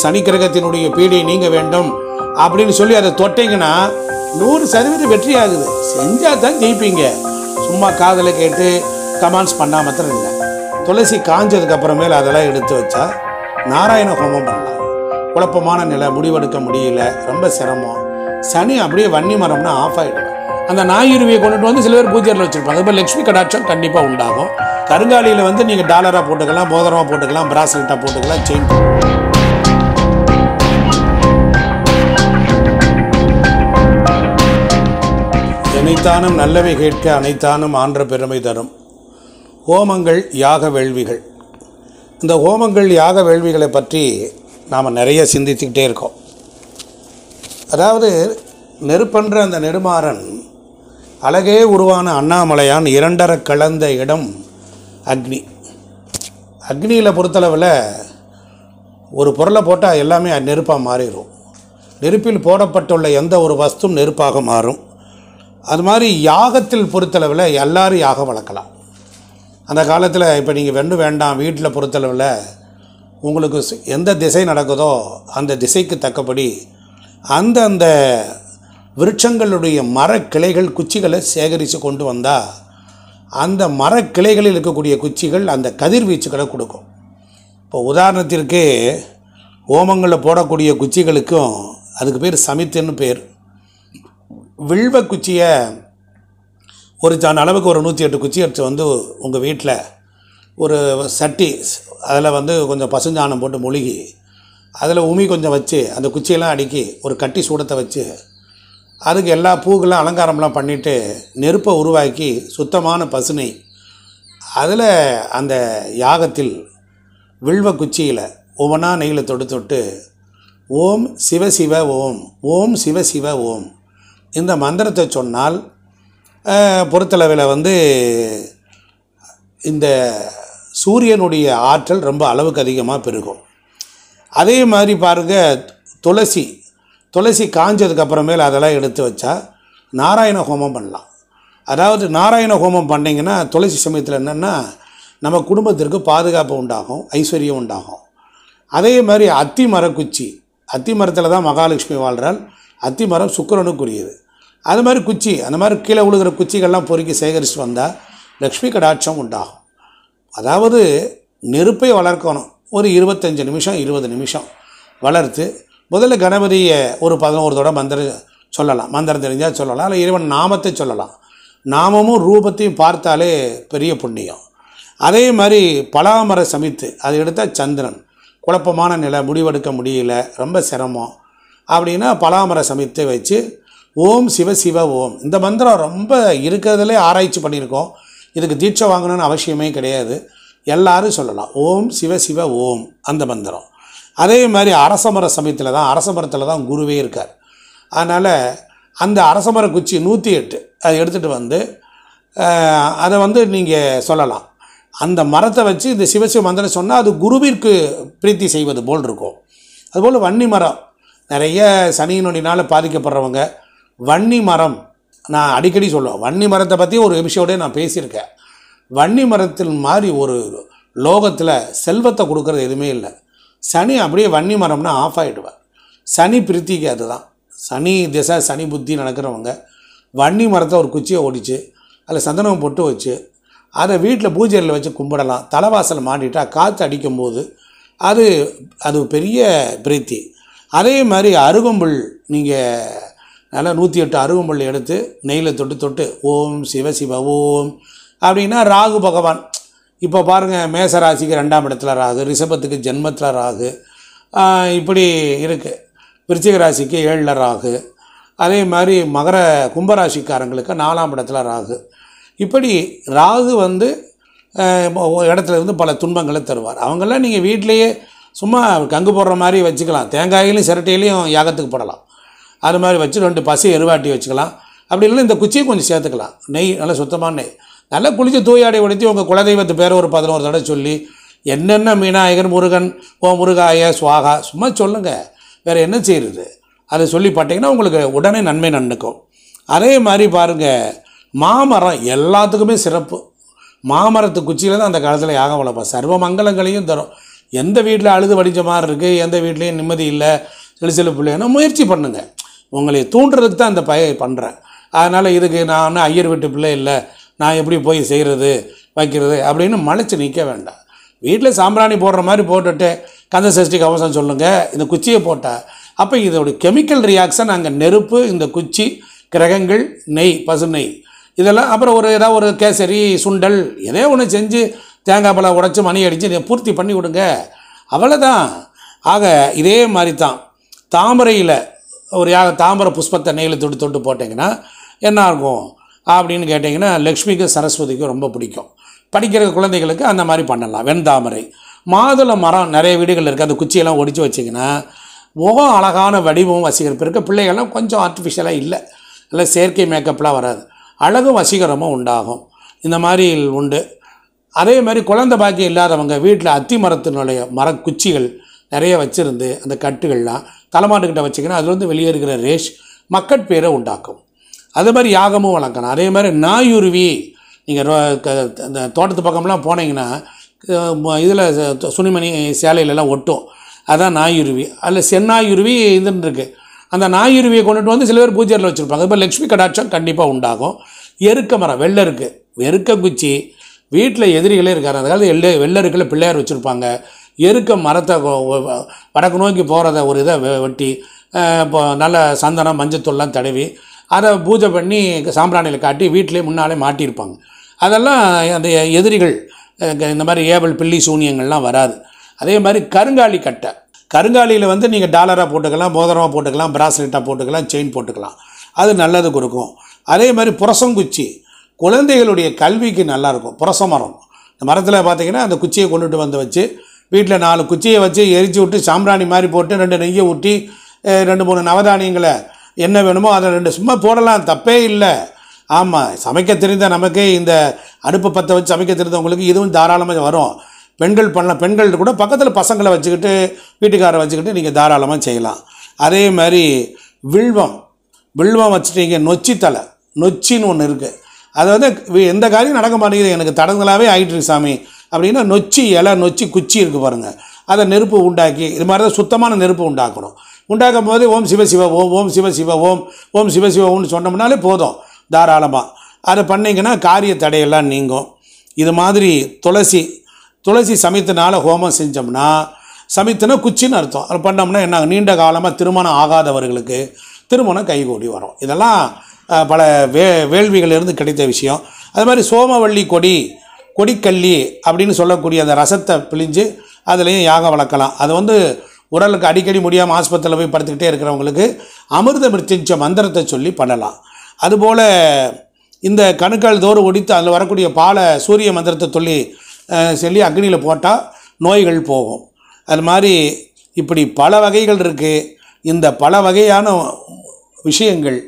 சனி கிரகத்தினுடைய பீடையை நீங்க வேண்டும் அப்படின்னு சொல்லி அதை தொட்டீங்கன்னா 100% வெற்றி ஆகுது. செஞ்சாதான் ஜெயிப்பீங்க. சும்மா காதலை கேட்டு கமெண்ட்ஸ் பண்ணால் மாத்திரம் இல்லை. துளசி காஞ்சதுக்கு அப்புறமேல அதெல்லாம் எடுத்து வச்சா நாராயண ஹோமம் பண்ணலாம். குழப்பமான நிலை, முடிவெடுக்க முடியல, ரொம்ப சிரமம். சனி அப்படியே வன்னி மரம்னா ஆஃப் ஆகிடும். அந்த நாயுருவியை கொண்டுட்டு வந்து சில பேர் பூஜையில் வச்சுருப்பாங்க. அதுபோல் லட்சுமி கடாட்சம் கண்டிப்பாக உண்டாகும். கருங்காலியில் வந்து நீங்கள் டாலராக போட்டுக்கலாம், மோதிரமாக போட்டுக்கலாம், பிராஸ்லெட்டாக போட்டுக்கலாம், செயின். அனைத்தானும் நல்லவை கேட்க அனைத்தானும் ஆன்ற பெருமை தரும். ஹோமங்கள், யாக வேள்விகள். இந்த ஹோமங்கள், யாக வேள்விகளை பற்றி நாம் நிறைய சிந்திச்சுக்கிட்டே இருக்கோம். அதாவது நெருப்பன்ற அந்த நெடுமாறன் அழகே உருவான அண்ணாமலையான் இரண்டரை கலந்த இடம் அக்னி. அக்னியில் பொறுத்தளவில் ஒரு பொருளை போட்டால் எல்லாமே நெருப்பாக மாறிடும். நெருப்பில் போடப்பட்டுள்ள எந்த ஒரு வஸ்தும் நெருப்பாக மாறும். அது மாதிரி யாகத்தில் பொறுத்தளவில் எல்லாரும் யாகம் வளர்க்கலாம். அந்த காலத்தில் இப்போ நீங்கள் வெண்டும் வேண்டாம் வீட்டில் பொறுத்தளவில் உங்களுக்கு எந்த திசை நடக்குதோ அந்த திசைக்கு தக்கபடி அந்த விருட்சங்களுடைய மரக்கிளைகள் குச்சிகளை சேகரித்து கொண்டு வந்தால் அந்த மரக்கிளைகளில் இருக்கக்கூடிய குச்சிகள் அந்த கதிர்வீச்சுகளை கொடுக்கும். இப்போ உதாரணத்திற்கு ஓமங்களில் போடக்கூடிய குச்சிகளுக்கும் அதுக்கு பேர் சமித்துன்னு பேர். வில்வ குச்சியை ஒரு அளவுக்கு ஒரு 108 குச்சி எடுத்து வந்து உங்கள் வீட்டில் ஒரு சட்டி அதில் வந்து கொஞ்சம் பசுஞ்சாணம் போட்டு மொழுகி அதில் உமி கொஞ்சம் வச்சு அந்த குச்சியெல்லாம் அடுக்கி ஒரு கட்டி சூடத்தை வச்சு அதுக்கு எல்லா பூக்கெல்லாம் அலங்காரம்லாம் பண்ணிவிட்டு நெருப்பை உருவாக்கி சுத்தமான பசுனை அதில் அந்த யாகத்தில் வில்வ குச்சியில் ஒவ்வொன்றா நெய்யில் தொட்டு ஓம் சிவ சிவ ஓம், ஓம் சிவ சிவ ஓம் இந்த மந்திரத்தை சொன்னால் பொறுத்தளவில் வந்து இந்த சூரியனுடைய ஆற்றல் ரொம்ப அளவுக்கு அதிகமாக பெருகும். அதே மாதிரி பாருங்கள், துளசி காஞ்சதுக்கு அப்புறமேல அதெல்லாம் எடுத்து வச்சா நாராயண ஹோமம் பண்ணலாம். அதாவது நாராயண ஹோமம் பண்ணிங்கன்னா துளசி சமயத்தில் என்னென்னா நம்ம குடும்பத்திற்கு பாதுகாப்பு உண்டாகும், ஐஸ்வர்யம் உண்டாகும். அதே மாதிரி அத்தி மரக்குச்சி, அத்தி மரத்தில் தான் மகாலட்சுமி வாழ்றாள். அத்தி மரம் சுக்கிரனுக்குரியது. அது மாதிரி குச்சி, அந்த மாதிரி கீழே விழுகிற குச்சிகள்லாம் பொறுக்கி சேகரிச்சுட்டு வந்தால் லக்ஷ்மி கடாட்சம் உண்டாகும். அதாவது நெருப்பை வளர்க்கணும். ஒரு 20 நிமிஷம் வளர்த்து முதல்ல கணபதியை ஒரு 11 தடவை மந்திரம் சொல்லலாம். மந்திரம் தெரிஞ்சால் சொல்லலாம், இல்லை இறைவன் நாமத்தை சொல்லலாம். நாமமும் ரூபத்தையும் பார்த்தாலே பெரிய புண்ணியம். அதே மாதிரி பலாமர சமித்து அதை எடுத்தால் சந்திரன். குழப்பமான நிலை, முடிவெடுக்க முடியல, ரொம்ப சிரமம் அப்படின்னா பலாமர சமித்து வச்சு ஓம் சிவ சிவ ஓம் இந்த மந்திரம் ரொம்ப இருக்கிறதுலே ஆராய்ச்சி பண்ணியிருக்கோம். இதுக்கு தீட்சை வாங்கணும்னு அவசியமே கிடையாது, எல்லாரும் சொல்லலாம் ஓம் சிவ சிவ ஓம் அந்த மந்திரம். அதே மாதிரி அரசமர சமயத்தில் தான், அரசமரத்தில் தான் குருவே இருக்கார். அதனால் அந்த அரசமர குச்சி 108 அதை எடுத்துகிட்டு வந்து அதை வந்து நீங்கள் சொல்லலாம். அந்த மரத்தை வச்சு இந்த சிவசிவ மந்திரம் சொன்னால் அது குருவிற்கு பிரீத்தி செய்வது போல் இருக்கும். அதுபோல் வன்னி மரம், நிறைய சனியினுடையினால் பாதிக்கப்படுறவங்க வன்னி மரம் நான் அடிக்கடி சொல்லுவேன். வன்னி மரத்தை பற்றி ஒரு எபிசோடே நான் பேசியிருக்கேன். வன்னி மரத்தில் மாதிரி ஒரு லோகத்தில் செல்வத்தை கொடுக்கறது எதுவுமே இல்லை. சனி அப்படியே வன்னி மரம்னா ஆஃப் ஆகிடுவார். சனி பிரீத்திக்கு அதுதான். சனி திசை, சனி புத்தி நடக்கிறவங்க வன்னி மரத்தை ஒரு குச்சியை ஒடிச்சு அதில் சந்தனம் பொட்டு வச்சு அதை வீட்டில் பூஜையில் வச்சு கும்பிடலாம். தலைவாசல் மாட்டிட்டால் காற்று அடிக்கும்போது அது அது பெரிய பிரீத்தி. அதே மாதிரி அருகம்புல், நீங்கள் நல்லா 108 அருகம்புல் எடுத்து நெய்யில் தொட்டு ஓம் சிவ சிவ ஓம் அப்படின்னா ராகு பகவான். இப்போ பாருங்கள், மேசராசிக்கு 2ஆம் இடத்துல ராகு, ரிஷபத்துக்கு ஜென்மத்தில் ராகு, இப்படி இருக்குது. விருச்சிக ராசிக்கு 7ல் ராகு, அதே மாதிரி கும்பராசிக்காரங்களுக்கு 4ஆம் இடத்துல ராகு. இப்படி ராகு வந்து இடத்துல இருந்து பல துன்பங்களை தருவார். அவங்களாம் நீங்கள் வீட்டிலையே சும்மா கங்கு போடுற மாதிரி வச்சுக்கலாம். தேங்காயிலையும் சிரட்டையிலையும் யாகத்துக்கு போடலாம். அது மாதிரி வச்சு 2 பசி எருவாட்டி வச்சுக்கலாம். அப்படி இல்லைன்னா இந்த குச்சியை கொஞ்சம் சேர்த்துக்கலாம். நெய் நல்லா சுத்தமான நெய், நல்லா குளித்து தூயாடை உடுத்தி உங்கள் குலதெய்வத்து பேரை ஒரு 11 தடவை சொல்லி என்னென்ன மீனாயகர் முருகன் ஓ முருகாய சுவாகா சும்மா சொல்லுங்கள். வேறு என்ன செய்கிறது அதை சொல்லி பார்த்தீங்கன்னா உங்களுக்கு உடனே நன்மை நன்னுக்கும். அதே மாதிரி பாருங்கள், மாமரம் எல்லாத்துக்குமே சிறப்பு. மாமரத்து குச்சியில் தான் அந்த காலத்தில் யாகம் வளர்ப்போம். சர்வ மங்களங்களையும் தரும். எந்த வீட்டில் அழுது வடிஞ்ச மாதிரி இருக்குது, எந்த வீட்லேயும் நிம்மதி இல்லை, சில சில பிள்ளைன்னா முயற்சி பண்ணுங்கள். உங்களை தூண்டுறதுக்கு தான் இந்த பண்ணுறேன். அதனால் இதுக்கு நான் ஒன்றும் ஐயர் வீட்டு பிள்ளை இல்லை, நான் எப்படி போய் செய்கிறது வைக்கிறது அப்படின்னு மலைச்சி நிற்க வேண்டாம். வீட்டில் சாம்பிராணி போடுற மாதிரி போட்டுட்டு கந்த சஷ்டி கவசம் சொல்லுங்கள். இந்த குச்சியை போட்டால் அப்போ இதோடைய கெமிக்கல் ரியாக்ஷன் அங்கே நெருப்பு, இந்த குச்சி, கிரகங்கள், நெய், பசு நெய், இதெல்லாம் அப்புறம் ஒரு ஏதாவது ஒரு கேசரி, சுண்டல், எதோ ஒன்று செஞ்சு தேங்காய் பழம் உடச்சி மணி அடித்து இதை பூர்த்தி பண்ணி விடுங்க, அவ்வளோதான். ஆக இதே மாதிரி தான் தாமரையில் ஒரு தாமரை புஷ்பத்தை நெய்யில் தொட்டு தொட்டு போட்டிங்கன்னா என்ன ஆகும் அப்படின்னு கேட்டிங்கன்னா, லக்ஷ்மிக்கும் சரஸ்வதிக்கும் ரொம்ப பிடிக்கும். படிக்கிற குழந்தைகளுக்கு அந்த மாதிரி பண்ணலாம். வெண்தாமரை, மாதுளை மரம் நிறைய வீடுகள் இருக்குது. அந்த குச்சியெல்லாம் ஒடிச்சு வச்சிங்கன்னா முகம் அழகான வடிவம் வசீகரம் இருக்க. பிள்ளைகள்லாம் கொஞ்சம் ஆர்டிஃபிஷியலாக இல்லை, இல்லை செயற்கை மேக்கப்லாம் வராது, அழகும் வசீகரமும் உண்டாகும். இந்த மாதிரி உண்டு. அதே மாதிரி குழந்தை பாக்கியம் இல்லாதவங்க வீட்டில் அத்தி மரத்தினுடைய மரக்குச்சிகள் நிறைய வச்சுருந்து அந்த கட்டுகள்லாம் தலைமாட்டுக்கிட்ட வச்சிங்கன்னா அதுலேருந்து வெளியே இருக்கிற ரேஷ் மக்கட் பேரை உண்டாக்கும். அதே மாதிரி யாகமும் வளர்க்கலாம். அதே மாதிரி நாயுருவி, நீங்கள் இந்த தோட்டத்து பக்கம்லாம் போனீங்கன்னா இதில் சுனிமணி சேலையிலலாம் ஒட்டும், அதான் நாயுருவி. அதில் சென்னாயுருவி இதுன்னு இருக்குது. அந்த நாயுருவியை கொண்டுட்டு வந்து சில பேர் பூஜையில் வச்சுருப்பாங்க. இப்போ லக்ஷ்மி கடாட்சம் கண்டிப்பாக உண்டாகும். எருக்க மரம், வெள்ளருக்கு, எருக்க குச்சி வீட்டில் எதிரிகளே இருக்காரு. அந்த காலத்தில் வெள்ளருக்கில் பிள்ளையார் வச்சுருப்பாங்க. எருக்க மரத்தை வடக்கு நோக்கி போகிறத ஒரு இதை வெட்டி இப்போ நல்ல சந்தனம் மஞ்சத்தூள்லாம் தடவி அதை பூஜை பண்ணி சாம்பிராணியில் காட்டி வீட்டிலே முன்னாலே மாட்டியிருப்பாங்க. அதெல்லாம் அந்த எதிரிகள் இந்த மாதிரி ஏவல் பில்லி சூனியங்கள்லாம் வராது. அதே மாதிரி கருங்காலி கட்டை, கருங்காலியில் வந்து நீங்கள் டாலராக போட்டுக்கலாம், மோதிரமாக போட்டுக்கலாம், பிராஸ்லெட்டாக போட்டுக்கலாம், செயின் போட்டுக்கலாம், அது நல்லது கொடுக்கும். அதே மாதிரி புரசங்குச்சி குழந்தைகளுடைய கல்விக்கு நல்லாயிருக்கும். புரச மரம், இந்த மரத்தில் பார்த்திங்கன்னா அந்த குச்சியை கொண்டுட்டு வந்து வச்சு வீட்டில் 4 குச்சியை வச்சு எரிச்சு விட்டு சாம்பிராணி மாதிரி போட்டு 2 நெய்யை ஊட்டி 2-3 நவதானியங்களை என்ன வேணுமோ அதை 2 சும்மா போடலாம், தப்பே இல்லை. ஆமாம், சமைக்க தெரிந்த நமக்கு இந்த அடுப்பு பற்ற வச்சு சமைக்க தெரிந்தவங்களுக்கு இதுவும் தாராளமாக வரும். பெண்கள் பண்ணலாம். பெண்கள் கூட பக்கத்தில் பசங்களை வச்சுக்கிட்டு வீட்டுக்காரரை வச்சுக்கிட்டு நீங்கள் தாராளமாக செய்யலாம். அதே மாதிரி வில்வம், வில்வம் வச்சுட்டீங்க, நொச்சி தலை, நொச்சின்னு ஒன்று இருக்குது. அது வந்து எந்த காரியம் நடக்க மாட்டேங்குது, எனக்கு தடங்களாகவே ஆகிட்டு சாமி அப்படின்னா நொச்சி இலை, நொச்சி குச்சி இருக்குது பாருங்கள், அதை நெருப்பு உண்டாக்கி இது மாதிரி தான் சுத்தமான நெருப்பு உண்டாக்கணும். உண்டாக்கும் போது ஓம் சிவசிவ ஓம், ஓம் சிவசிவ ஓம், ஓம் சிவசிவ ஓம்னு சொன்னோம்னாலே போதும் தாராளமாக. அதை பண்ணிங்கன்னா காரிய தடையெல்லாம் நீங்கும். இது மாதிரி துளசி, துளசி சமயத்தினால ஹோமம் செஞ்சோம்னா, சமயத்தினா குச்சின்னு அர்த்தம், அதை பண்ணோம்னா என்ன, நீண்ட காலமாக திருமணம் ஆகாதவர்களுக்கு திருமணம் கைகூடி வரும். இதெல்லாம் பல வேள்விகளிலிருந்து கிடைத்த விஷயம். அது மாதிரி சோமவள்ளி கொடி, கொடிக்கல்லி அப்படின்னு சொல்லக்கூடிய அந்த ரசத்தை பிழிஞ்சு அதுலேயும் யாகம் வளர்க்கலாம். அது வந்து உடலுக்கு அடிக்கடி முடியாமல் ஆஸ்பத்திரியில் போய் படுத்துக்கிட்டே இருக்கிறவங்களுக்கு அமிர்த மிருத்யுஞ்ச மந்திரத்தை சொல்லி பண்ணலாம். அதுபோல் இந்த கணுக்கால் தோறும் ஒடித்து அதில் வரக்கூடிய பாலை சூரிய மந்திரத்தை சொல்லி அக்னியில் போட்டால் நோய்கள் போகும். அது மாதிரி இப்படி பல வகைகள் இருக்குது. இந்த பல வகையான விஷயங்கள்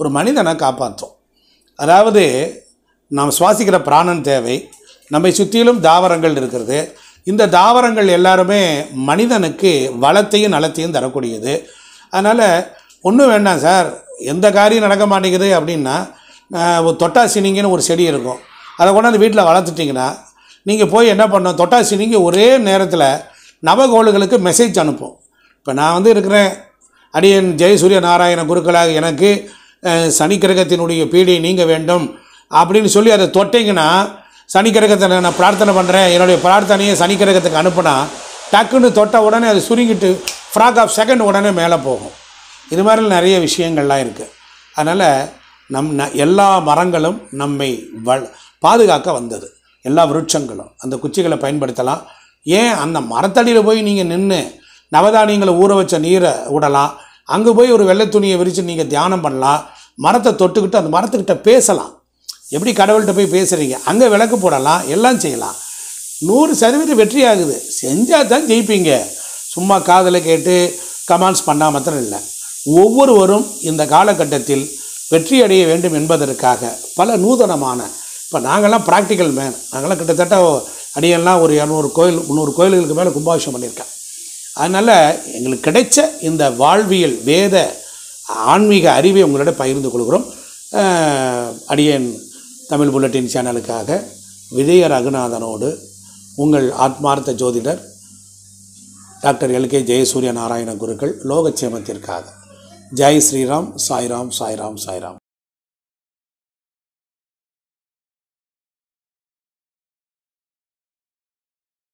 ஒரு மனிதனை காப்பாற்றும். அதாவது நாம் சுவாசிக்கிற பிராணன் தேவை, நம்மை சுற்றிலும் தாவரங்கள் இருக்கிறது. இந்த தாவரங்கள் எல்லாருமே மனிதனுக்கு வளத்தையும் நலத்தையும் தரக்கூடியது. அதனால் ஒன்றும் வேண்டாம் சார், எந்த காரியம் நடக்க மாட்டேங்குது அப்படின்னா தொட்டாசினிங்கன்னு ஒரு செடி இருக்கும், அதை கொண்டாந்து வீட்டில் வளர்த்துட்டிங்கன்னா நீங்கள் போய் என்ன பண்ணணும், தொட்டாசினிங்க ஒரே நேரத்தில் நவகோள்களுக்கு மெசேஜ் அனுப்பும். இப்போ நான் வந்து இருக்கிறேன், அடியன் ஜெயசூரிய நாராயண குருக்களாக எனக்கு சனிக்கிரகத்தினுடைய பீடை நீங்க வேண்டும் அப்படின்னு சொல்லி அதை தொட்டிங்கன்னா, சனிக்கிரகத்தை நான் பிரார்த்தனை பண்ணுறேன், என்னுடைய பிரார்த்தனையை சனிக்கிரகத்துக்கு அனுப்புனா டக்குன்னு தொட்ட உடனே அது சுருங்கிட்டு ஃப்ராக் ஆஃப் செகண்ட் உடனே மேலே போகும். இது மாதிரி நிறைய விஷயங்கள்லாம் இருக்குது. அதனால் எல்லா மரங்களும் நம்மை பாதுகாக்க வந்தது. எல்லா விருட்சங்களும் அந்த குச்சிகளை பயன்படுத்தலாம். ஏன் அந்த மரத்தடியில் போய் நீங்கள் நின்று நவதானியங்களை ஊற வச்ச நீரை விடலாம், அங்கே போய் ஒரு வெள்ளை துணியை விரித்து நீங்கள் தியானம் பண்ணலாம், மரத்தை தொட்டுக்கிட்டு அந்த மரத்துக்கிட்ட பேசலாம். எப்படி கடவுள்கிட்ட போய் பேசுகிறீங்க, அங்கே விளக்கு போடலாம், எல்லாம் செய்யலாம். 100% வெற்றி ஆகுது. செஞ்சால் தான் ஜெயிப்பீங்க. சும்மா காதில் கேட்டு கமெண்ட்ஸ் பண்ணால் மாத்திரம் இல்லை. ஒவ்வொருவரும் இந்த காலகட்டத்தில் வெற்றி அடைய வேண்டும் என்பதற்காக பல நூதனமான, இப்போ நாங்கள்லாம் ப்ராக்டிக்கல் மேன், நாங்கள்லாம் கிட்டத்தட்ட அடியெல்லாம் ஒரு 200 கோயில்களுக்கு மேலே கும்பாபிஷேகம் பண்ணியிருக்கேன். அதனால் எங்களுக்கு கிடைச்ச இந்த வாழ்வியல் வேத ஆன்மீக அறிவை உங்களோட பகிர்ந்து கொள்கிறோம். அடியேன் தமிழ் புல்லட்டின் சேனலுக்காக விஜய ரகுநாதனோடு உங்கள் ஆத்மார்த்த ஜோதிடர் டாக்டர் எல்கே ஜெயசூரிய நாராயண குருக்கள் லோகச்சேமத்திற்காக. ஜெய் ஸ்ரீராம், சாய்ராம், சாய்ராம், சாய்ராம்.